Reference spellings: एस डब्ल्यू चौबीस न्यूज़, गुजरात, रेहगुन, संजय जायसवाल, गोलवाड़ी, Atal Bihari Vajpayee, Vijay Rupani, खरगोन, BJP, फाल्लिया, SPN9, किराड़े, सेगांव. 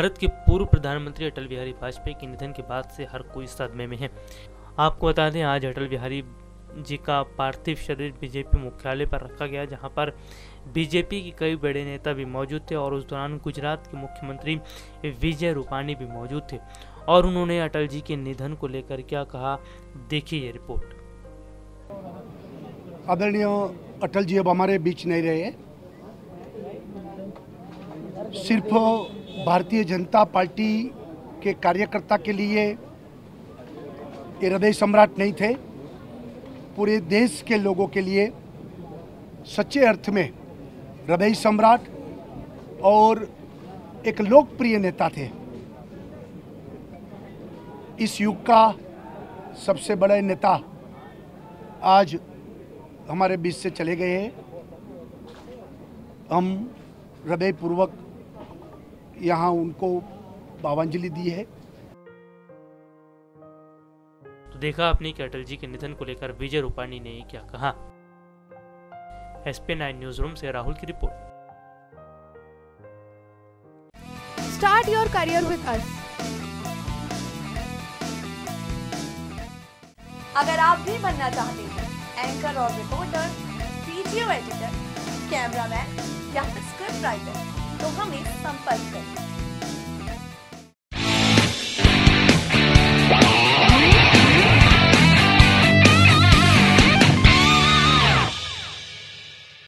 भारत के पूर्व प्रधानमंत्री अटल बिहारी वाजपेयी के निधन के बाद से हर कोई सदमे में है। आपको बता दें, आज अटल बिहारी जी का पार्थिव शरीर बीजेपी मुख्यालय पर रखा गया, जहां पर बीजेपी के कई बड़े नेता भी मौजूद थे और उस दौरान गुजरात के मुख्यमंत्री विजय रूपाणी भी मौजूद थे और उन्होंने अटल जी के निधन को लेकर क्या कहा, देखिए ये रिपोर्ट। आदरणीय अटल जी अब हमारे बीच नहीं रहे, सिर्फ भारतीय जनता पार्टी के कार्यकर्ता के लिए ये हृदय सम्राट नहीं थे, पूरे देश के लोगों के लिए सच्चे अर्थ में हृदय सम्राट और एक लोकप्रिय नेता थे। इस युग का सबसे बड़े नेता आज हमारे बीच से चले गए हैं। हम हृदयपूर्वक यहाँ उनको भावांजलि दी है। तो देखा आपने कि अटल जी के निधन को लेकर विजय रूपाणी ने क्या कहा। SPN9 न्यूज रूम से राहुल की report. Start your career with us. अगर आप भी बनना चाहते हैं एंकर और रिपोर्टर, वीडियो एडिटर, कैमरामैन या स्क्रिप्ट राइटर, तो हमें संपर्क करें।